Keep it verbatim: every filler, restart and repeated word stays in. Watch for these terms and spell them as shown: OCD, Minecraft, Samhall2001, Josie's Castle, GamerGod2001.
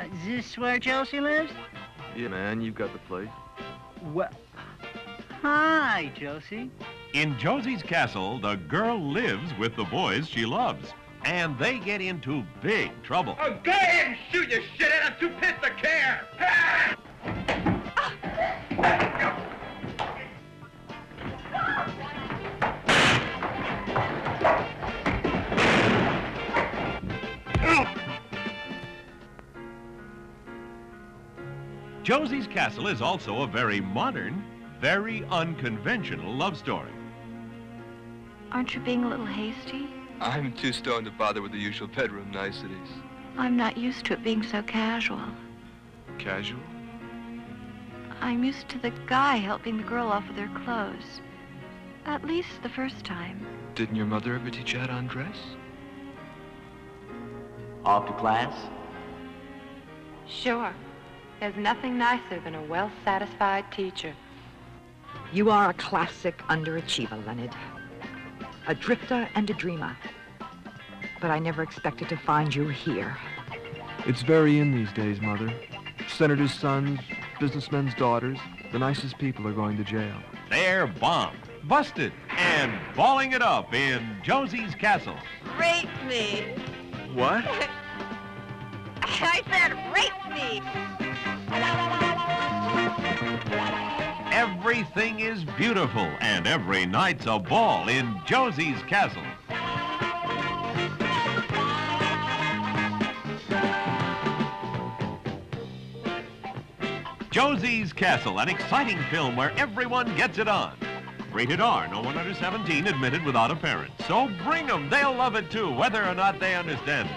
Uh, is this where Josie lives? Yeah, man, you've got the place. Well, hi, Josie. In Josie's Castle, the girl lives with the boys she loves, and they get into big trouble. Oh, go ahead and shoot your shit at! I'm too pissed to care! Ah! Josie's Castle is also a very modern, very unconventional love story. Aren't you being a little hasty? I'm too stoned to bother with the usual bedroom niceties. I'm not used to it being so casual. Casual? I'm used to the guy helping the girl off with her clothes. At least the first time. Didn't your mother ever teach you how to undress? Off to class? Sure. There's nothing nicer than a well-satisfied teacher. You are a classic underachiever, Leonard. A drifter and a dreamer. But I never expected to find you here. It's very in these days, Mother. Senators' sons, businessmen's daughters, the nicest people are going to jail. They're bombed, busted, and balling it up in Josie's Castle. Rape me. What? I said rape me. Everything is beautiful, and every night's a ball in Josie's Castle. Josie's Castle, an exciting film where everyone gets it on. Rated R, no one under seventeen admitted without a parent. So bring them, they'll love it too, whether or not they understand it.